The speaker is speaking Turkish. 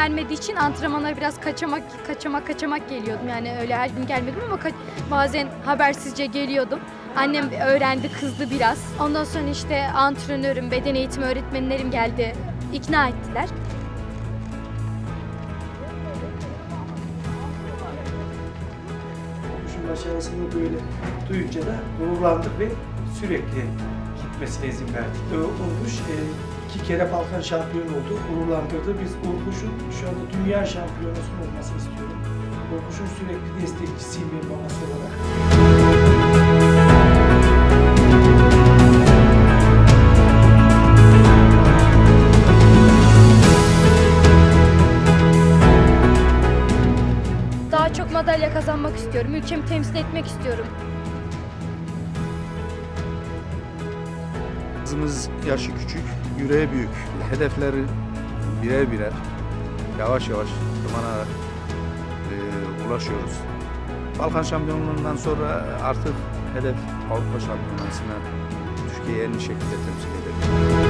vermediği için antrenmanlara biraz kaçamak geliyordum. Yani öyle her gün gelmedim ama bazen habersizce geliyordum. Annem öğrendi, kızdı biraz. Ondan sonra işte antrenörüm, beden eğitimi öğretmenlerim geldi, ikna ettiler. Şu başarısını böyle duyunca da gururlandık ve sürekli gitmesine izin verdik. Urguş 2 kere Balkan şampiyonu oldu, gururlandırdı. Biz Urguş'un şu anda dünya şampiyonusunun olmasını istiyorum. Urguş'un sürekli destekçisiyim benim babası olarak. Çok madalya kazanmak istiyorum. Ülkemi temsil etmek istiyorum. Kızımız yaşı küçük, yüreği büyük. Hedefleri birer birer, yavaş yavaş tırmanarak ulaşıyoruz. Balkan şampiyonluğundan sonra artık hedef Avrupa şampiyonasına Türkiye'yi en iyi şekilde temsil edelim.